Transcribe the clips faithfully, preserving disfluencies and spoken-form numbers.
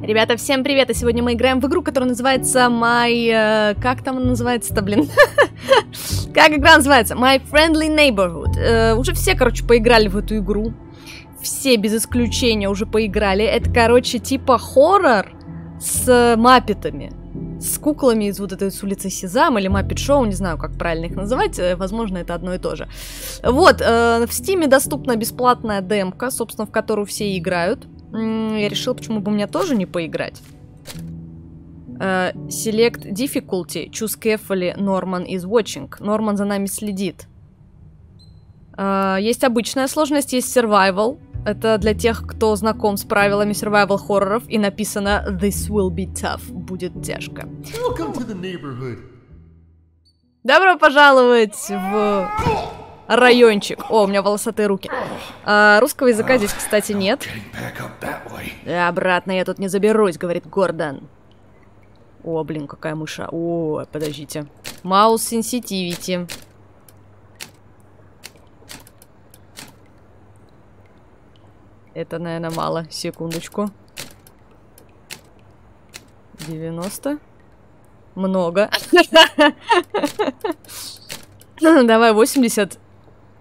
Ребята, всем привет! И сегодня мы играем в игру, которая называется My... Как там она называется-то, блин? Как игра называется? My Friendly Neighborhood. Уже все, короче, поиграли в эту игру. Все, без исключения, уже поиграли. Это, короче, типа хоррор с маппетами. С куклами из вот этой с улицы Сезам или Muppet Show, не знаю, как правильно их называть. Возможно, это одно и то же. Вот, в Steam доступна бесплатная демка, собственно, в которую все играют. Я решила, почему бы мне тоже не поиграть. Uh, select difficulty. Choose carefully. Norman is watching. Норман за нами следит. Uh, есть обычная сложность, есть survival. Это для тех, кто знаком с правилами survival хорроров. И написано This will be tough. Будет тяжко. Добро пожаловать в райончик. О, у меня волосатые руки. А, русского языка здесь, кстати, нет. Обратно я тут не заберусь, говорит Гордон. О, блин, какая мыша. О, подождите. Маус сенситивити. Это, наверное, мало. Секундочку. девяносто. Много. Давай восемьдесят.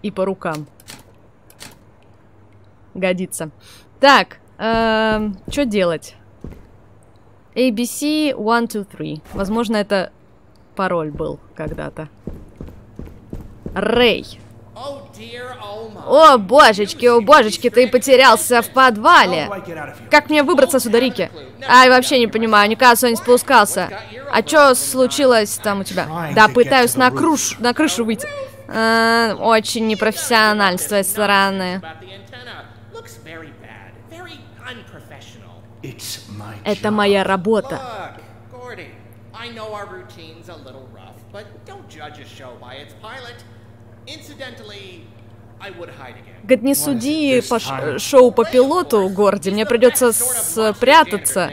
И по рукам. Годится. Так, э, что делать? эй би си один, два, три. Возможно, это пароль был когда-то. Рэй. О, божечки, о, божечки, ты потерялся в подвале. Как мне выбраться сюда, Рики? Ай, вообще не понимаю, никогда сюда не спускался. А что случилось там у тебя? Да, пытаюсь на, круш, на крышу выйти. А, очень непрофессионально с твоей стороны. Это моя работа. Говорит, не суди по ш шоу по пилоту, Горди, мне придется спрятаться.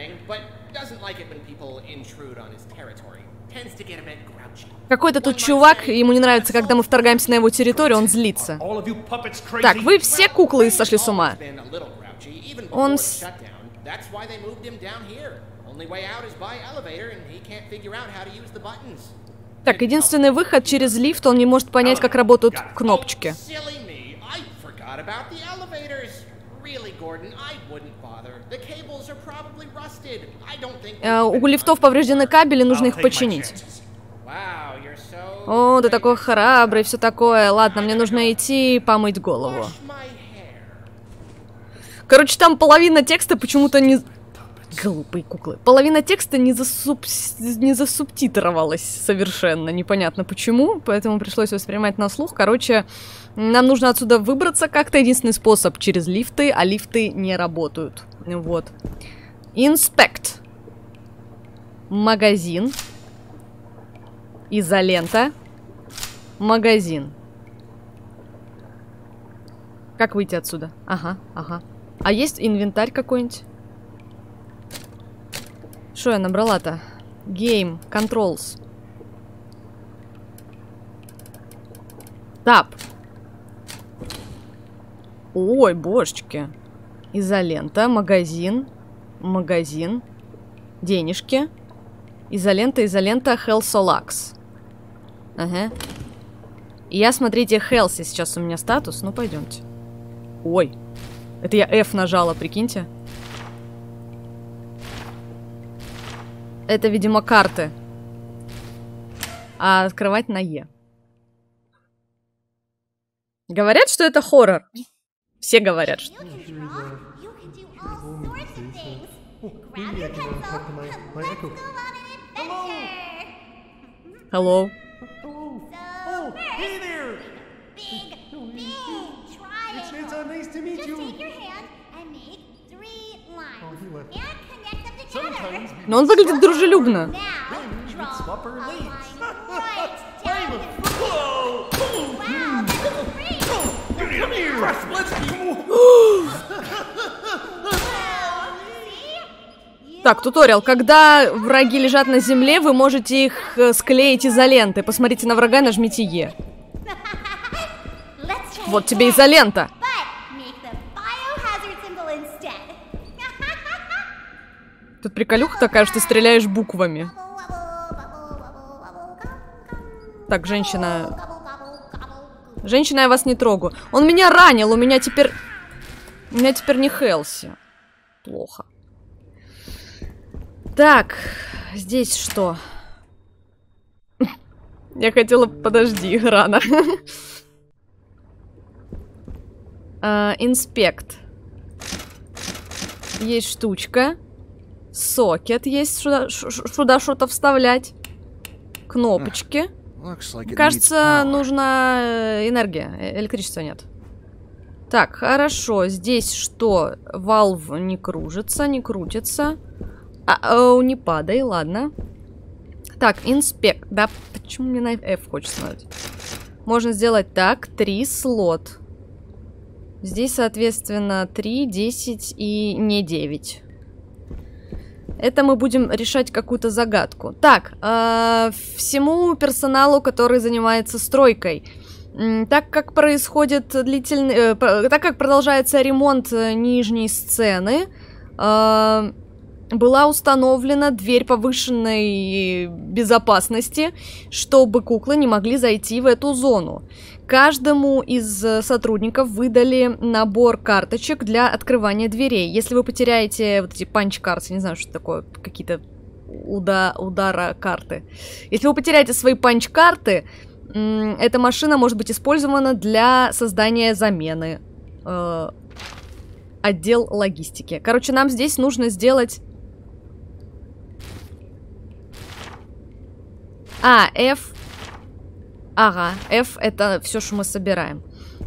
Какой-то тут чувак, ему не нравится, когда мы вторгаемся на его территорию, он злится. Так, вы все куклы сошли с ума. Он... С... Так, единственный выход через лифт, он не может понять, как работают кнопочки. У лифтов повреждены кабели, нужно их починить. О, ты такой храбрый, все такое. Ладно, мне нужно идти помыть голову. Короче, там половина текста почему-то не... Глупые куклы. Половина текста не, засуб... не засубтитровалась совершенно. Непонятно почему, поэтому пришлось воспринимать на слух. Короче, нам нужно отсюда выбраться как-то. Единственный способ через лифты, а лифты не работают. Вот. Инспект. Магазин. Изолента. Магазин. Как выйти отсюда? Ага, ага. А есть инвентарь какой-нибудь? Что я набрала-то? Game. Controls. Тап. Ой, божечки. Изолента. Магазин. Магазин. Денежки. Изолента, изолента. Хелсолакс. Ага. Я, смотрите, Хелси сейчас у меня статус. Ну, пойдемте. Ой. Это я F нажала, прикиньте. Это, видимо, карты. А открывать на Е. Говорят, что это хоррор. Все говорят, что... Hello. Но он выглядит дружелюбно. Так, туториал. Когда враги лежат на земле, вы можете их склеить изолентой. Посмотрите на врага, нажмите Е. Вот тебе изолента. Тут приколюха такая, что стреляешь буквами. Так, женщина... Женщина, я вас не трогаю. Он меня ранил, у меня теперь... У меня теперь не Хелси. Плохо. Так, здесь что? Я хотела... Подожди, рано. Инспект. Есть штучка. Сокет есть, сюда что-то вставлять. Кнопочки. Кажется, нужна энергия. Электричества нет. Так, хорошо. Здесь что? Валв не кружится, не крутится. А, не падай, ладно. Так, инспект. Да, почему мне на F хочется нажать? Можно сделать так. Три слот. Здесь, соответственно, три, десять и не девять. Это мы будем решать какую-то загадку. Так, э, всему персоналу, который занимается стройкой. Так как происходит длительный... Э, так как продолжается ремонт нижней сцены, э, была установлена дверь повышенной безопасности, чтобы куклы не могли зайти в эту зону. Каждому из сотрудников выдали набор карточек для открывания дверей. Если вы потеряете вот эти панч-карты, не знаю, что такое, какие-то уда удара-карты. Если вы потеряете свои панч-карты, эта машина может быть использована для создания замены. Э отдел логистики. Короче, нам здесь нужно сделать... А, F... Ага, F это все, что мы собираем.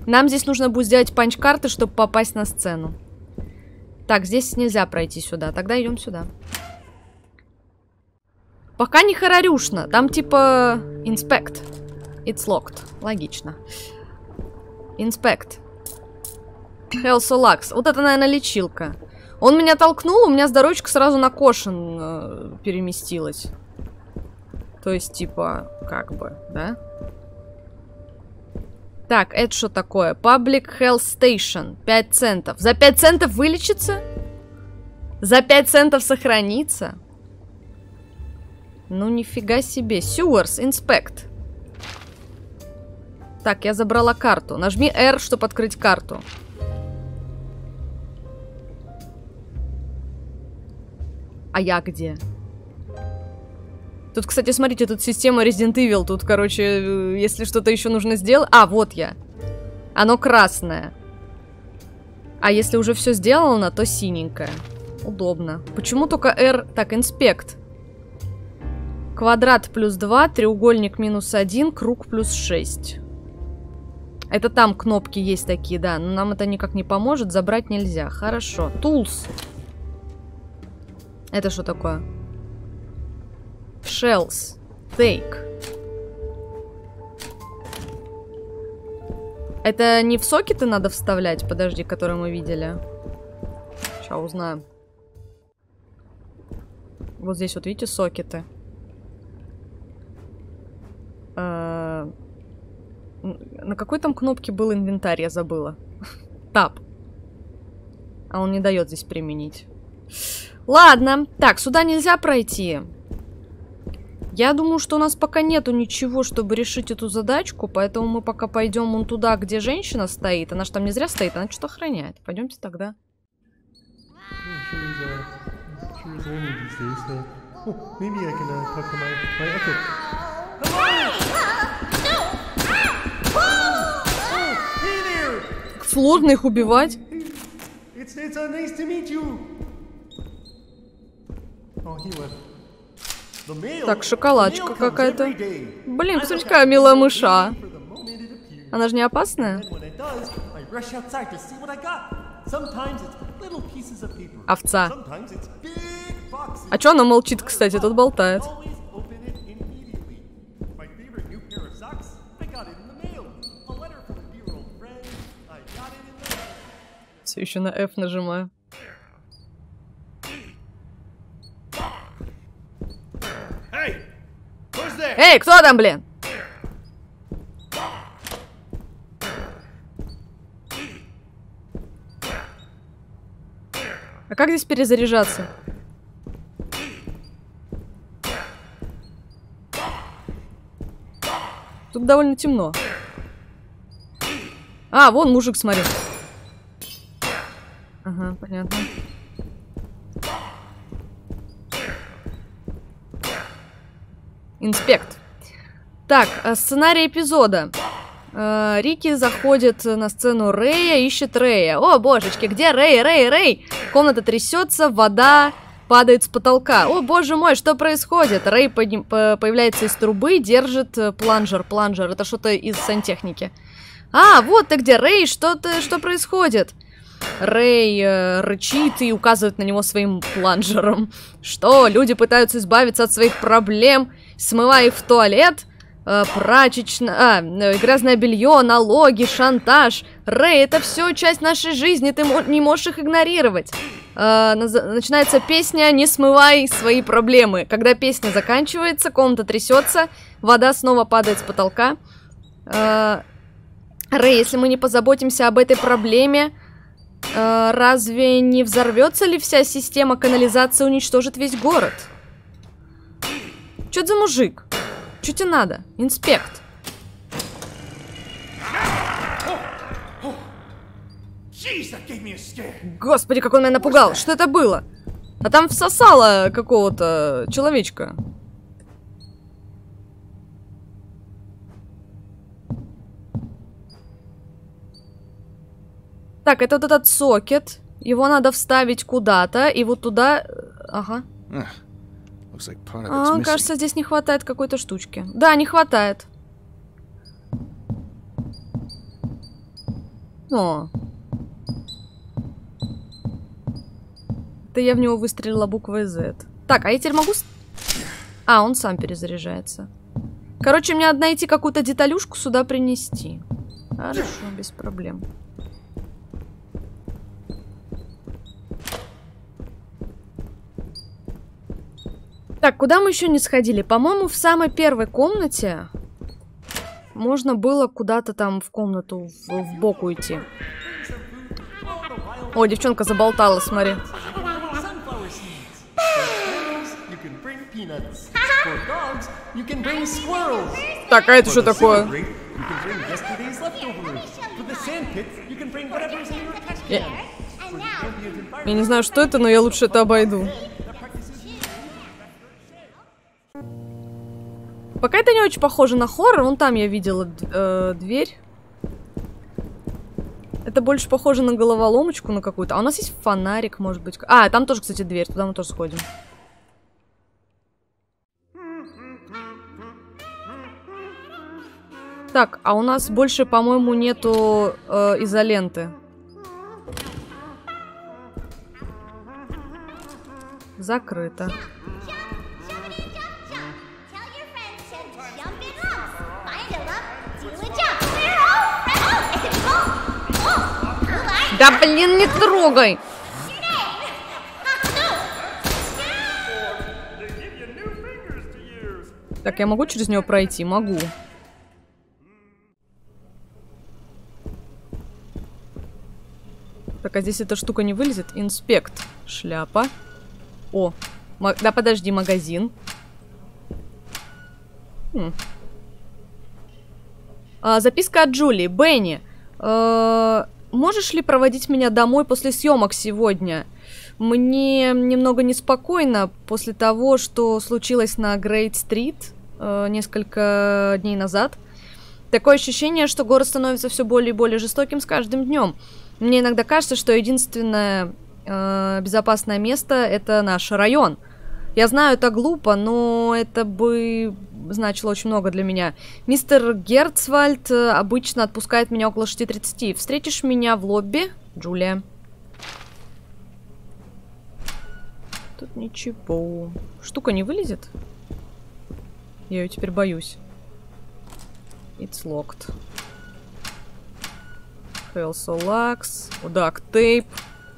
Нам здесь нужно будет сделать панч-карты, чтобы попасть на сцену. Так, здесь нельзя пройти сюда. Тогда идем сюда. Пока не хорорюшно. Там типа... Inspect. It's locked. Логично. Inspect. Хелсолакс. Вот это, наверное, лечилка. Он меня толкнул, у меня здоровьечко сразу на кошен э, переместилось. То есть, типа, как бы, да? Так, это что такое? Public Health Station. пять центов. За пять центов вылечится? За пять центов сохранится? Ну, нифига себе. Sewers, Inspect. Так, я забрала карту. Нажми R, чтобы открыть карту. А я где? Тут, кстати, смотрите, тут система Resident Evil. Тут, короче, если что-то еще нужно сделать... А, вот я. Оно красное. А если уже все сделано, то синенькое. Удобно. Почему только R... Так, инспект. Квадрат плюс два, треугольник минус один, круг плюс шесть. Это там кнопки есть такие, да. Но нам это никак не поможет, забрать нельзя. Хорошо. Tools. Это что такое? Shells. Take. Это не в сокеты надо вставлять? Подожди, которые мы видели. Сейчас узнаем. Вот здесь вот, видите, сокеты. А... На какой там кнопке был инвентарь? Я забыла. Тап. А он не дает здесь применить. Ладно. Так, сюда нельзя пройти. Я думаю, что у нас пока нету ничего, чтобы решить эту задачку, поэтому мы пока пойдем вон туда, где женщина стоит. Она же там не зря стоит, она что-то охраняет. Пойдемте тогда. Сложно их убивать. Так, шоколадочка какая-то. Блин, смотри, какая милая мыша. Она же не опасная? Овца. А чё она молчит, кстати, тут болтает. Все еще на F нажимаю. Эй, кто там, блин? А как здесь перезаряжаться? Тут довольно темно. А, вон мужик, смотри. Ага, понятно. Инспект. Так, сценарий эпизода. Рики заходит на сцену Рэя, ищет Рэя. О, божечки, где Рэй, Рэй, Рэй? Комната трясется, вода падает с потолка. О, боже мой, что происходит? Рэй подним... появляется из трубы, держит планжер. Планжер, это что-то из сантехники. А, вот ты где, Рэй, что-то, что происходит? Рэй э, рычит и указывает на него своим планжером. Что, люди пытаются избавиться от своих проблем, смывая их в туалет? Прачечно... А, грязное белье, налоги, шантаж. Рэй, это все часть нашей жизни, ты не можешь их игнорировать. А, наз... Начинается песня «Не смывай свои проблемы». Когда песня заканчивается, комната трясется, вода снова падает с потолка. А, Рэй, если мы не позаботимся об этой проблеме, а, разве не взорвется ли вся система канализации, уничтожит весь город? Чё это за мужик? Что тебе надо? Инспект. Господи, как он меня напугал. Что это было? А там всосало какого-то человечка. Так, это вот этот сокет. Его надо вставить куда-то. И вот туда... Ага. А, кажется, здесь не хватает какой-то штучки. Да, не хватает. О. Это я в него выстрелила буквой зет. Так, а я теперь могу... А, он сам перезаряжается. Короче, мне надо найти какую-то деталюшку сюда принести. Хорошо, без проблем. Так, куда мы еще не сходили? По-моему, в самой первой комнате можно было куда-то там в комнату в, в бок уйти. О, девчонка заболтала, смотри. Так, а это что такое? Я... я не знаю, что это, но я лучше это обойду. Пока это не очень похоже на хоррор. Вон там я видела э, дверь. Это больше похоже на головоломочку на какую-то. А у нас есть фонарик, может быть. А, там тоже, кстати, дверь. Туда мы тоже сходим. Так, а у нас больше, по-моему, нету э, изоленты. Закрыто. Да блин, не трогай! Так, я могу через нее пройти? Могу. Так, а здесь эта штука не вылезет? Инспект. Шляпа. О, да подожди, магазин. Хм. А, записка от Джули. Бенни. Э-э Можешь ли проводить меня домой после съемок сегодня? Мне немного неспокойно после того, что случилось на Great Street э, несколько дней назад. Такое ощущение, что город становится все более и более жестоким с каждым днем. Мне иногда кажется, что единственное э, безопасное место — это наш район. Я знаю, это глупо, но это бы... значило очень много для меня. Мистер Герцвальд обычно отпускает меня около шести тридцати. Встретишь меня в лобби, Джулия? Тут ничего. Штука не вылезет? Я ее теперь боюсь. It's locked. Хелсолакс. Duct tape.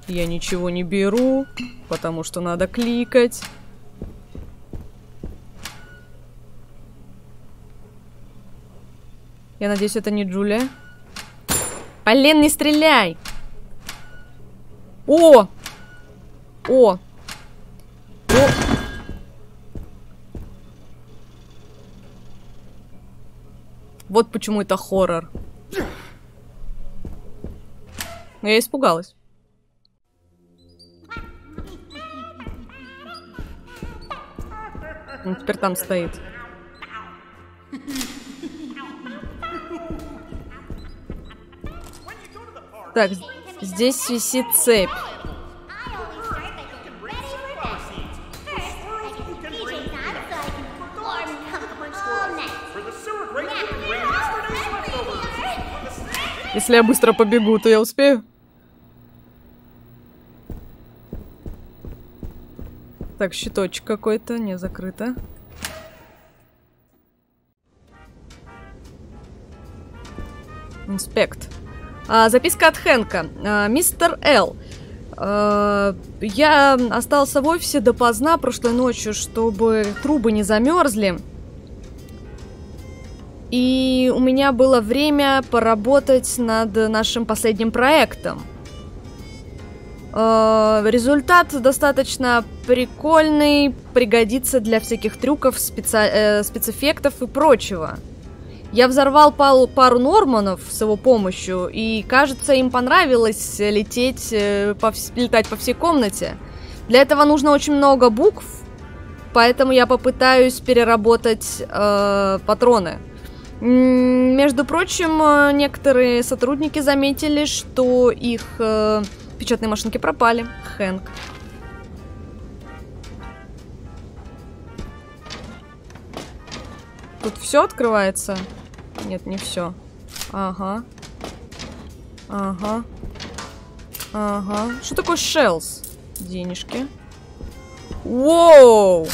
Я ничего не беру, потому что надо кликать. Я надеюсь, это не Джулия. Блин, не стреляй! О! О! О! Вот почему это хоррор. Но я испугалась. Он теперь там стоит. Так, здесь висит цепь. Если я быстро побегу, то я успею? Так, щиточек какой-то, не закрыто. Инспект. А, записка от Хэнка. А, мистер Л. А, я остался в офисе допоздна прошлой ночью, чтобы трубы не замерзли. И у меня было время поработать над нашим последним проектом. Э-э, результат достаточно прикольный, пригодится для всяких трюков, специ- э, спецэффектов и прочего. Я взорвал пал- пару Норманов с его помощью, и, кажется, им понравилось лететь, э, по вс- летать по всей комнате. Для этого нужно очень много букв, поэтому я попытаюсь переработать э, патроны. Между прочим, некоторые сотрудники заметили, что их э, печатные машинки пропали. Хэнк. Тут все открывается? Нет, не все. Ага. Ага. Ага. Что такое шелс? Денежки. Воу!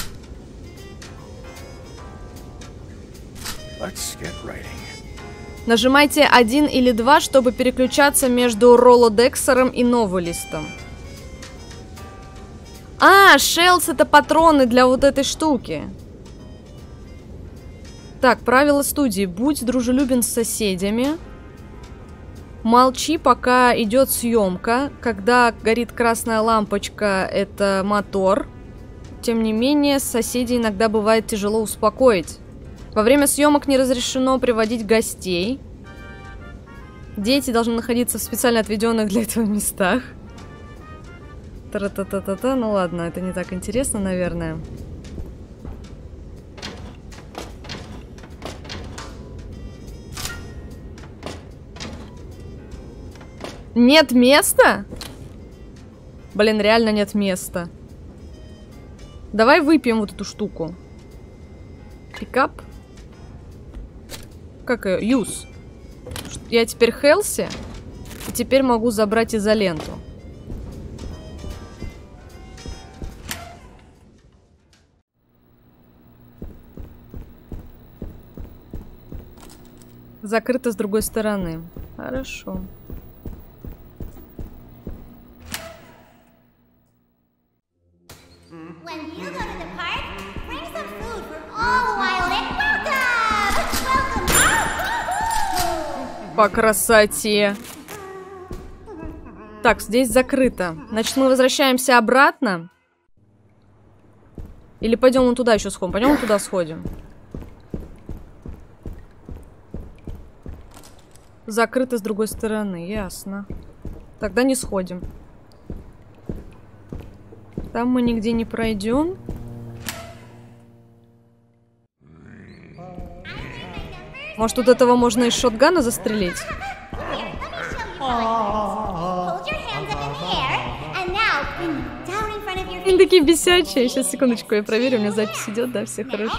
Нажимайте один или два, чтобы переключаться между роллодексером и новолистом. А, шелс — это патроны для вот этой штуки. Так, правила студии. Будь дружелюбен с соседями. Молчи, пока идет съемка. Когда горит красная лампочка, это мотор. Тем не менее, соседей иногда бывает тяжело успокоить. Во время съемок не разрешено приводить гостей. Дети должны находиться в специально отведенных для этого местах. Тра-та-та-та-та. Ну ладно, это не так интересно, наверное. Нет места? Блин, реально нет места. Давай выпьем вот эту штуку. Пикап. Как ее? Юз. Я теперь хелси. И теперь могу забрать изоленту. Закрыто с другой стороны. Хорошо. По красоте. Так, здесь закрыто. Значит, мы возвращаемся обратно. Или пойдем вон туда еще сходим? Пойдем вон туда сходим. Закрыто с другой стороны, ясно. Тогда не сходим. Там мы нигде не пройдем. Может, от этого можно из шотгана застрелить? Они такие бесячие. Сейчас, секундочку, я проверю, у меня запись идет, да, все хорошо.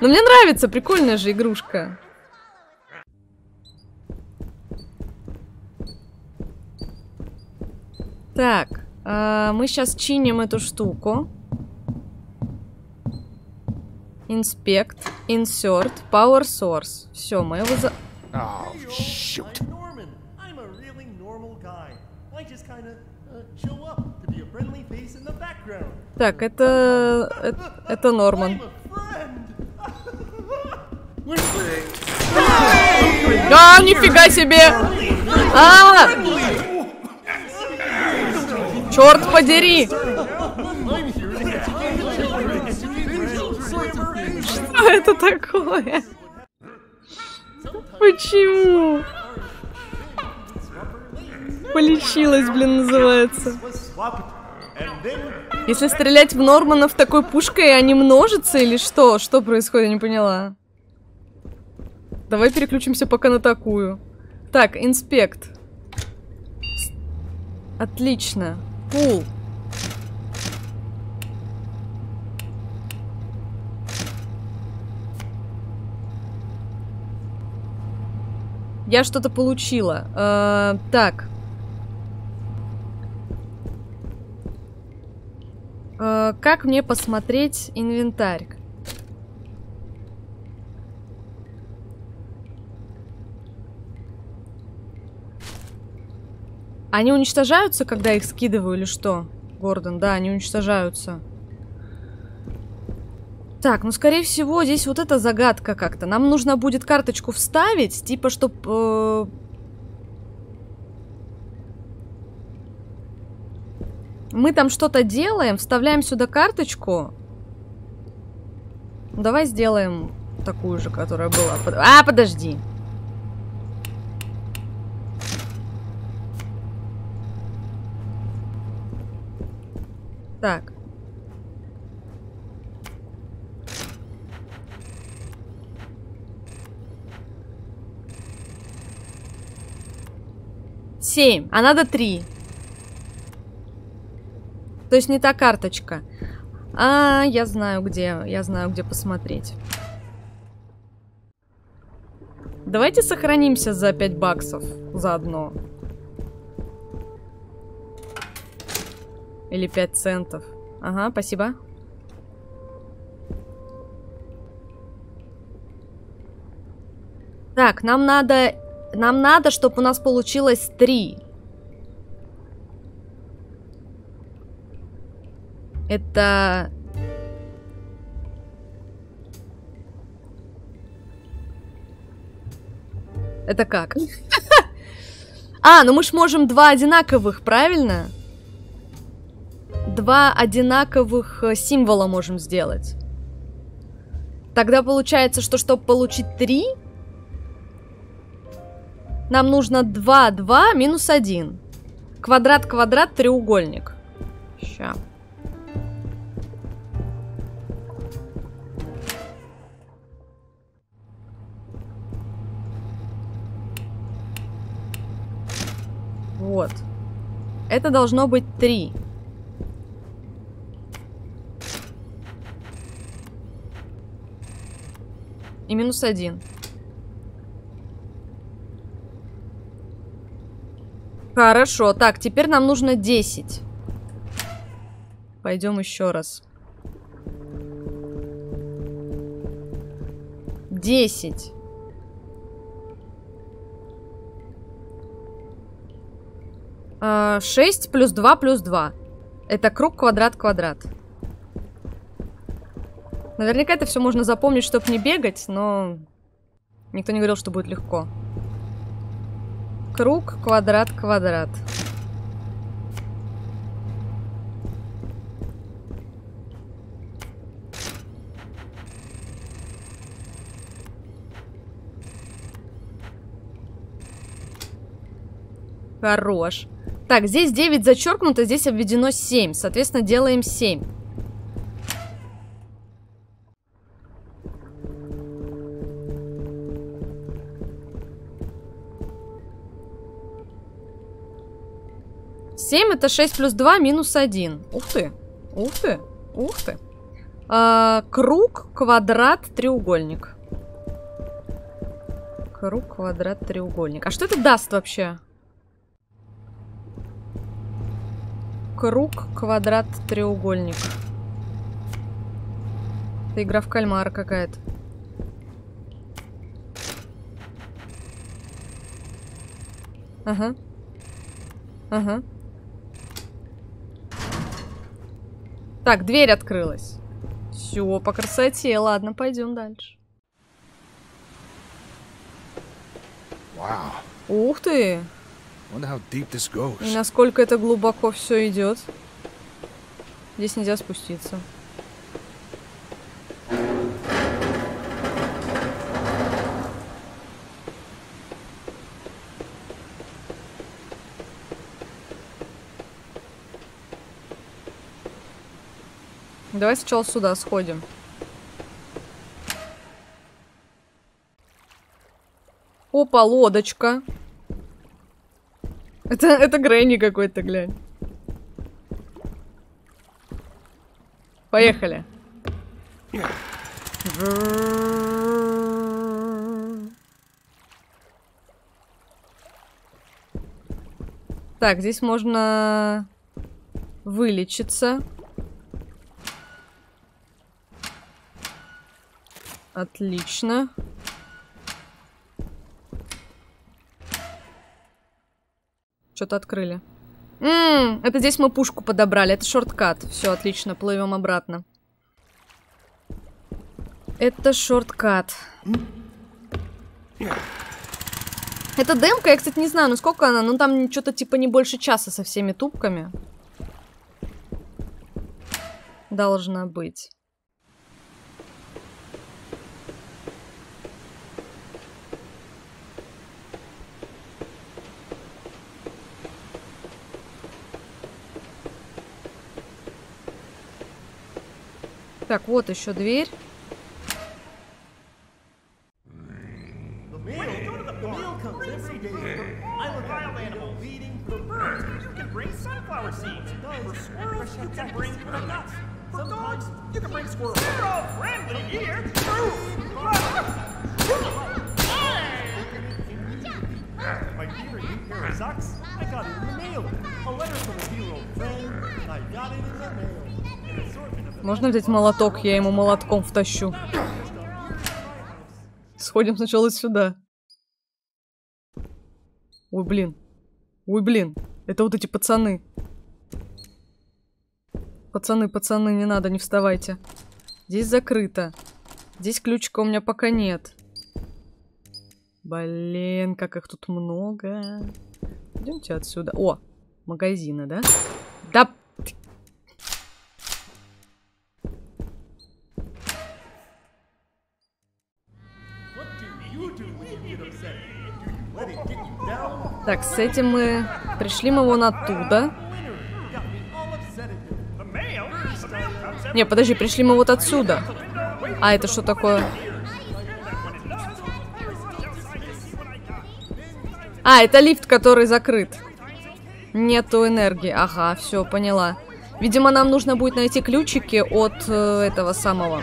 Но мне нравится, прикольная же игрушка. Так, э, мы сейчас чиним эту штуку. Инспект, инсерт, power source. Все, мы его за... Oh, shoot. Так, это... это... это Норман. Да, нифига себе! А! Черт подери! Что это такое? Почему? Полечилась, блин, называется. Если стрелять в Норманов такой пушкой, они множатся или что? Что происходит, я не поняла. Давай переключимся пока на такую. Так, инспект. Отлично. Пул. Я что-то получила. Э-э, так. Э-э, как мне посмотреть инвентарь? Они уничтожаются, когда я их скидываю, или что? Гордон, да, они уничтожаются. Так, ну, скорее всего, здесь вот эта загадка как-то. Нам нужно будет карточку вставить, типа, чтоб... Э... Мы там что-то делаем, вставляем сюда карточку. Ну, давай сделаем такую же, которая была. Под... А, подожди. Так. семь, а надо три. То есть не та карточка. А, я знаю где, я знаю где посмотреть. Давайте сохранимся за пять баксов заодно. Или пять центов. Ага, спасибо. Так, нам надо... Нам надо, чтобы у нас получилось три. Это... Это как? А, ну мы ж можем два одинаковых, правильно? Два одинаковых символа можем сделать. Тогда получается, что чтобы получить три... Нам нужно два, два, минус один. Квадрат, квадрат, треугольник. Ща. Вот. Это должно быть три. И минус один. Хорошо, так, теперь нам нужно десять. Пойдем еще раз. десять. шесть плюс два плюс два. Это круг, квадрат, квадрат. Наверняка это все можно запомнить, чтобы не бегать, но... Никто не говорил, что будет легко. Круг, квадрат, квадрат. Хорош. Так, здесь девять зачеркнуто, здесь обведено семь. Соответственно, делаем семь. семь это шесть плюс два минус один. Ух ты, ух ты, ух ты. А, круг, квадрат, треугольник. Круг, квадрат, треугольник. А что это даст вообще? Круг, квадрат, треугольник. Это игра в кальмара какая-то. Ага. Ага. Так, дверь открылась. Все, по красоте. Ладно, пойдем дальше. Wow. Ух ты! И насколько это глубоко все идет. Здесь нельзя спуститься. Давай сначала сюда сходим. Опа, лодочка. Это, это Грэнни какой-то, глянь. Поехали. Так, здесь можно вылечиться. Отлично. Что-то открыли. Ммм, это здесь мы пушку подобрали. Это шорткат. Все, отлично, плывем обратно. Это шорткат. Это демка, я, кстати, не знаю, ну сколько она. Ну там что-то типа не больше часа со всеми тупками. Должна быть. Так, вот еще дверь. Можно взять молоток? Я ему молотком втащу. Сходим сначала сюда. Ой, блин. Ой, блин. Это вот эти пацаны. Пацаны, пацаны, не надо, не вставайте. Здесь закрыто. Здесь ключика у меня пока нет. Блин, как их тут много. Идемте отсюда. О, магазины, да? Да... Так, с этим мы... Пришли мы вон оттуда. Не, подожди, пришли мы вот отсюда. А это что такое? А, это лифт, который закрыт. Нету энергии. Ага, все, поняла. Видимо, нам нужно будет найти ключики от э, этого самого.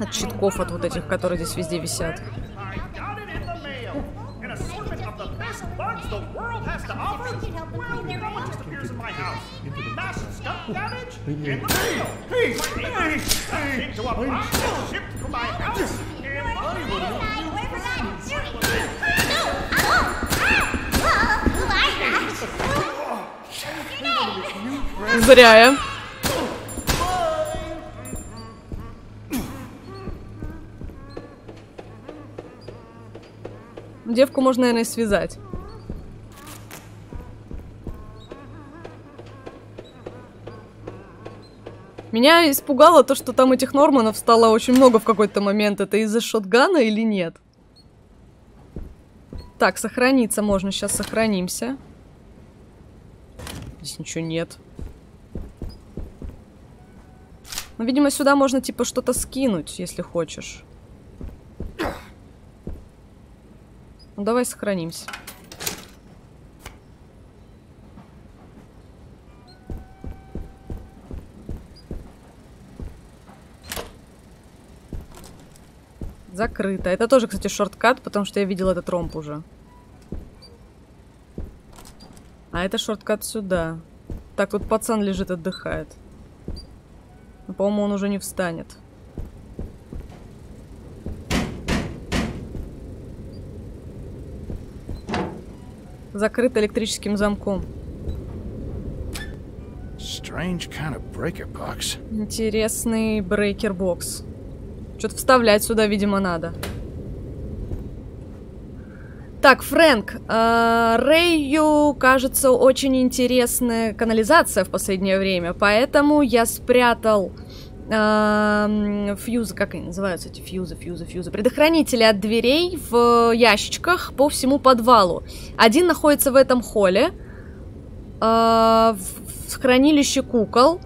От щитков, от вот этих, которые здесь везде висят. Зря я. Девку можно, наверное, связать. Меня испугало то, что там этих Норманов стало очень много в какой-то момент. Это из-за шотгана или нет? Так, сохраниться можно. Сейчас сохранимся. Здесь ничего нет. Ну, видимо, сюда можно, типа, что-то скинуть, если хочешь. Ну, давай сохранимся. Закрыто. Это тоже, кстати, шорткат, потому что я видела этот ромб уже. А это шорткат сюда. Так, тут пацан лежит, отдыхает. Но, по-моему, он уже не встанет. Закрыто электрическим замком. Интересный брейкер-бокс. Что-то вставлять сюда, видимо, надо. Так, Фрэнк. Э, Рэю, кажется, очень интересная канализация в последнее время. Поэтому я спрятал э, фьюзы, как они называются, эти фьюзы, фьюзы, фьюзы. Предохранители от дверей в ящичках по всему подвалу. Один находится в этом холле. Э, в хранилище кукол.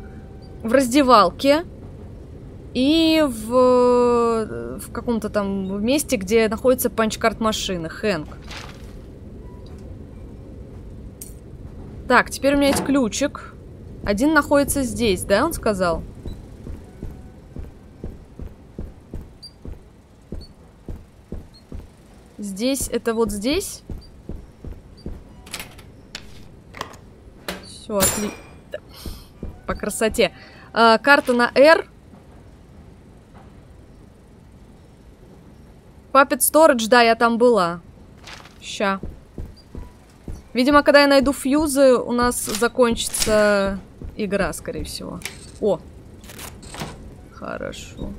В раздевалке. И в, в каком-то там месте, где находится панч-карт машины, Хэнк. Так, теперь у меня есть ключик. Один находится здесь, да, он сказал? Здесь, это вот здесь? Все, отлично. По красоте. А, карта на R. Puppet Storage, да, я там была. Ща. Видимо, когда я найду фьюзы, у нас закончится игра, скорее всего. О! Хорошо.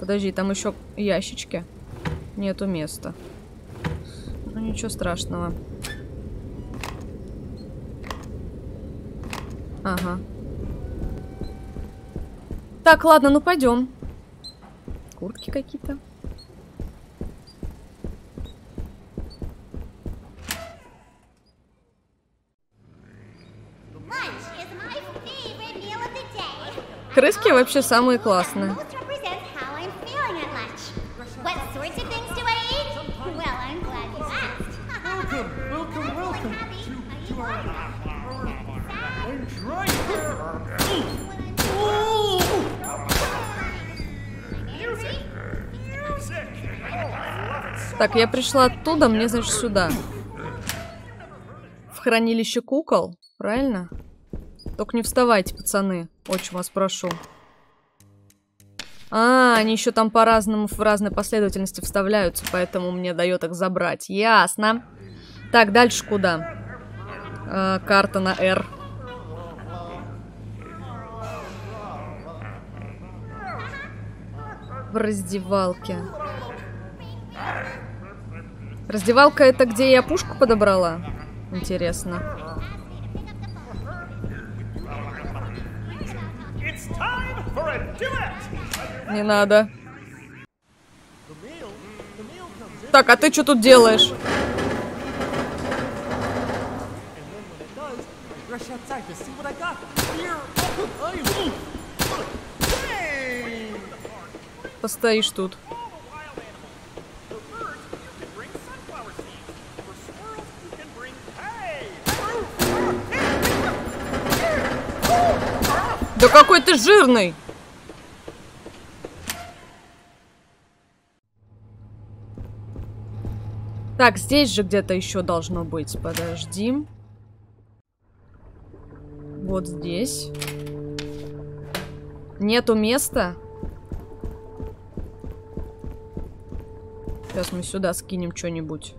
Подожди, там еще ящички. Нету места. Ну, ничего страшного. Ага. Так, ладно, ну пойдем. Куртки какие-то. Крыски вообще самые классные. Так, я пришла оттуда, мне, значит, сюда. В хранилище кукол, правильно? Только не вставайте, пацаны. Очень вас прошу. А, они еще там по-разному, в разной последовательности вставляются, поэтому мне дает их забрать. Ясно. Так, дальше куда? Э, карта на R. В раздевалке. Раздевалка — это где я пушку подобрала? Интересно. Не надо. Так, а ты что тут делаешь? Постоишь тут. Да какой ты жирный! Так, здесь же где-то еще должно быть. Подожди. Вот здесь. Нету места. Сейчас мы сюда скинем что-нибудь.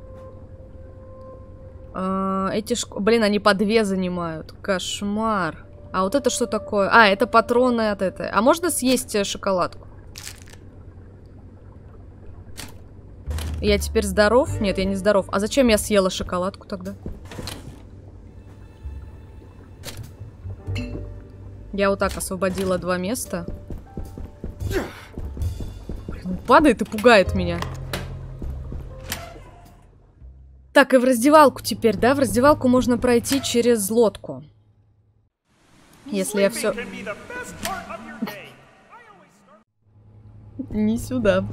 А, эти школы... Блин, они по две занимают. Кошмар. А вот это что такое? А, это патроны от этой. А можно съесть шоколадку? Я теперь здоров? Нет, я не здоров. А зачем я съела шоколадку тогда? Я вот так освободила два места. Он падает и пугает меня. Так, и в раздевалку теперь, да? В раздевалку можно пройти через лодку. Если я все... Не сюда.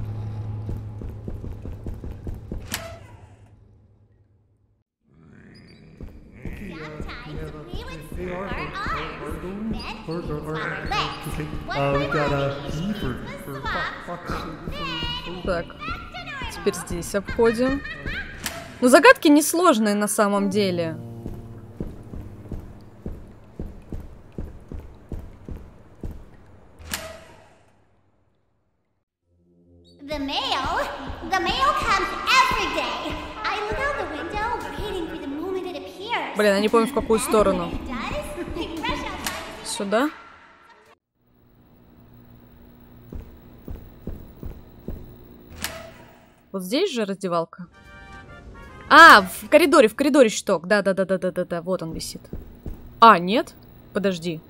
Так, теперь здесь обходим. Ну, загадки несложные на самом деле. The mail, the mail comes every day. I look out the window, waiting for the moment it appears. Блин, я не помню, в какую сторону. Сюда? Вот здесь же раздевалка. А, в коридоре, в коридоре щиток. Да-да-да-да-да-да, вот он висит. А, нет? Подожди.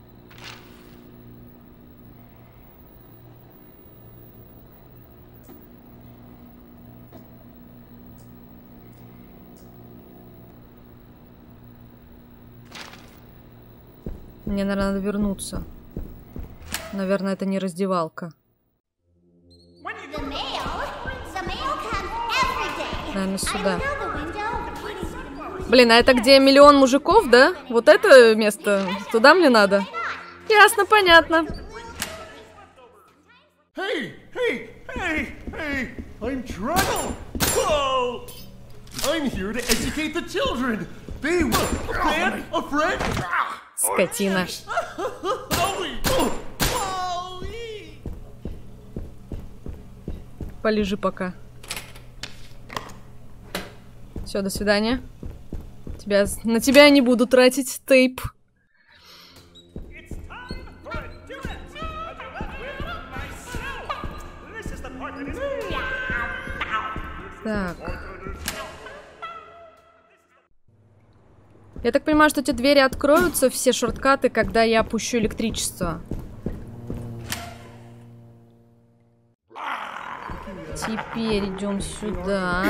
Мне, наверное, надо вернуться. Наверное, это не раздевалка. Наверное, сюда. Блин, а это где миллион мужиков, да? Вот это место? Туда мне надо? Ясно, понятно. Hey, hey, hey, hey. I'm Trundle. Whoa. I'm here to educate the children. They were a fan, a friend. Скотина. Полежи пока. Все, до свидания. Тебя... На тебя я не буду тратить тейп. Так. Я так понимаю, что эти двери откроются, все шорткаты, когда я опущу электричество. Теперь идем сюда.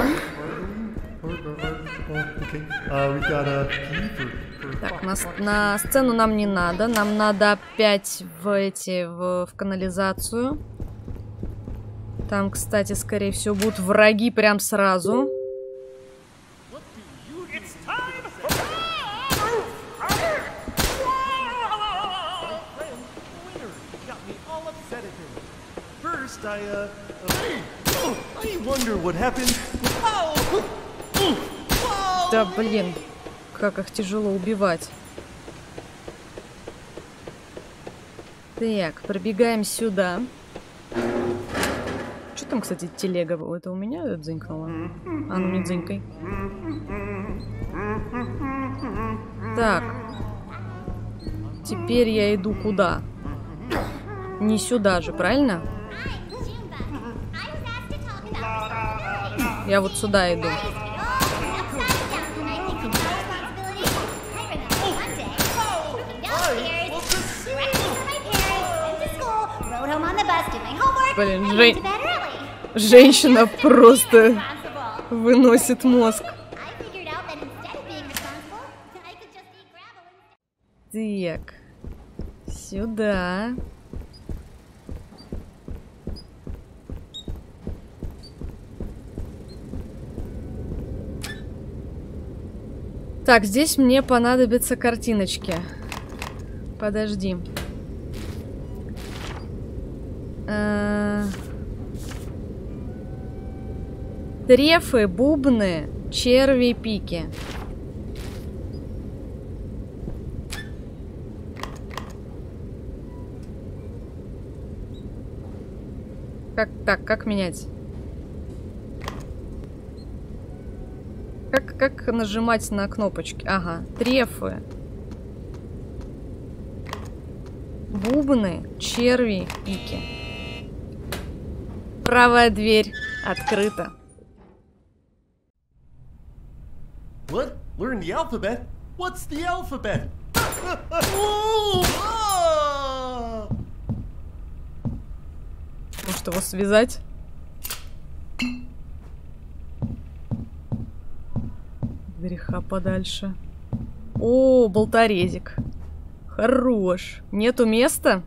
Так, на, на сцену нам не надо. Нам надо опять в эти в, в канализацию. Там, кстати, скорее всего, будут враги прям сразу. Да блин, как их тяжело убивать. Так, пробегаем сюда. Что там, кстати, телега? Это у меня дзынькнула? А, ну не дзынькой. Так. Теперь я иду куда? Не сюда же, правильно? Я вот сюда иду. Блин, жен... женщина просто выносит мозг. Так, сюда. Так, здесь мне понадобятся картиночки. Подожди. А... Трефы, бубны, черви, пики. Как так, как менять? Как, как нажимать на кнопочки? Ага, трефы. Бубны, черви, пики. Правая дверь открыта. What? Learn the alphabet? What's the alphabet? Может его связать? Греха подальше. О, болторезик. Хорош. Нету места?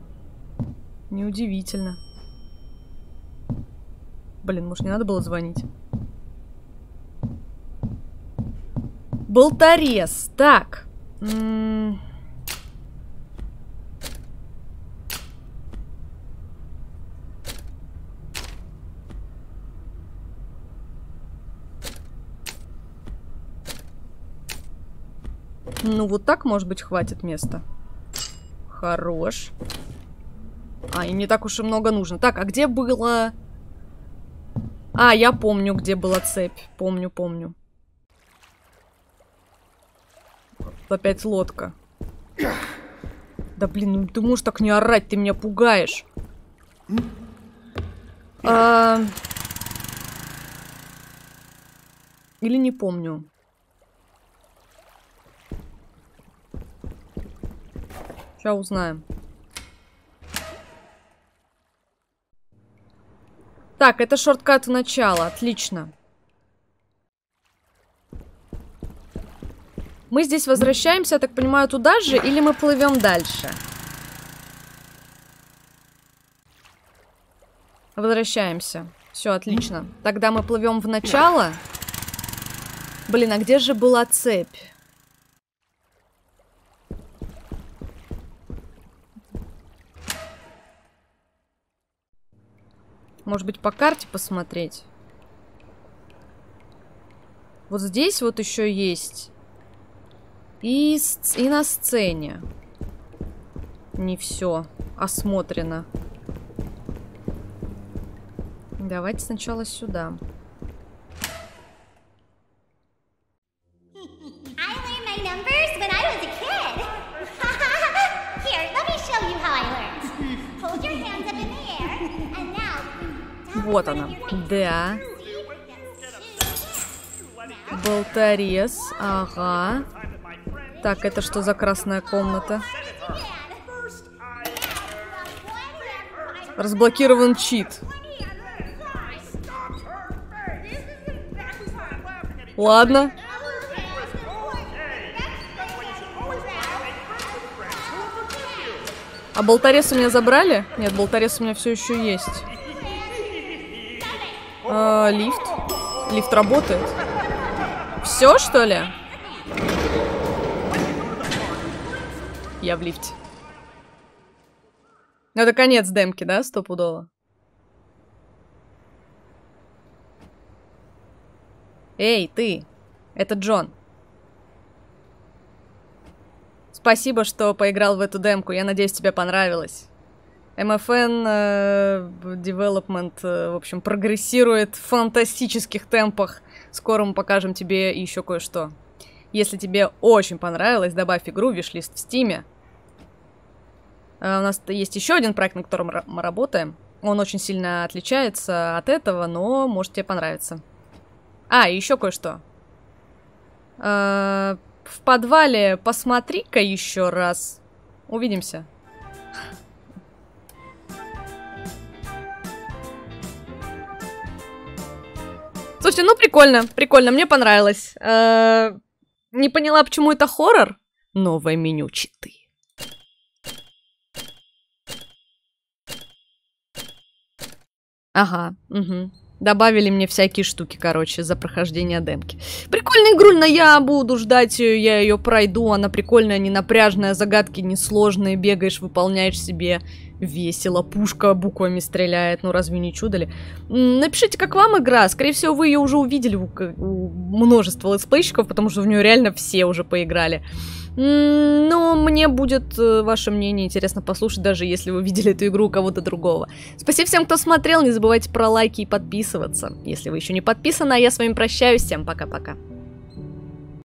Неудивительно. Блин, может, не надо было звонить? Болторез. Так. М-м-м. Ну, вот так, может быть, хватит места. Хорош. А, им не так уж и много нужно. Так, а где было... А, я помню, где была цепь. Помню, помню. Опять лодка. Да, блин, ну ты можешь так не орать, ты меня пугаешь. А... Или не помню. Сейчас узнаем. Так, это шорткат в начало. Отлично. Мы здесь возвращаемся, я так понимаю, туда же, или мы плывем дальше? Возвращаемся. Все, отлично. Тогда мы плывем в начало. Блин, а где же была цепь? Может быть, по карте посмотреть? Вот здесь вот еще есть. И, и на сцене. Не все осмотрено. Давайте сначала сюда. Вот она. Да. Болторез. Ага. Так, это что за красная комната? Разблокирован чит. Ладно. А болторез у меня забрали? Нет, болторез у меня все еще есть. А, лифт. Лифт работает. Все, что ли? Я в лифте. Это конец демки, да, стопудово? Эй, ты! Это Джон. Спасибо, что поиграл в эту демку. Я надеюсь, тебе понравилось. эм эф эн э, Development, э, в общем, прогрессирует в фантастических темпах. Скоро мы покажем тебе еще кое-что. Если тебе очень понравилось, добавь игру в виш-лист в Стиме. Э, у нас есть еще один проект, на котором мы работаем. Он очень сильно отличается от этого, но может тебе понравится. А, еще кое-что. Э, в подвале посмотри-ка еще раз. Увидимся. Слушайте, ну прикольно, прикольно, мне понравилось. Э-э- не поняла, почему это хоррор. Новое меню читы. Ага, угу. Добавили мне всякие штуки, короче, за прохождение демки. Прикольная игрульна, я буду ждать ее, я ее пройду. Она прикольная, не напряжная, загадки несложные. Бегаешь, выполняешь себе. Весело, пушка буквами стреляет. Ну разве не чудо ли? Напишите, как вам игра. Скорее всего, вы ее уже увидели у, у множества летсплейщиков, потому что в нее реально все уже поиграли. Но мне будет ваше мнение интересно послушать, даже если вы видели эту игру у кого-то другого. Спасибо всем, кто смотрел. Не забывайте про лайки и подписываться. Если вы еще не подписаны, а я с вами прощаюсь. Всем пока-пока.